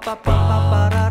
Para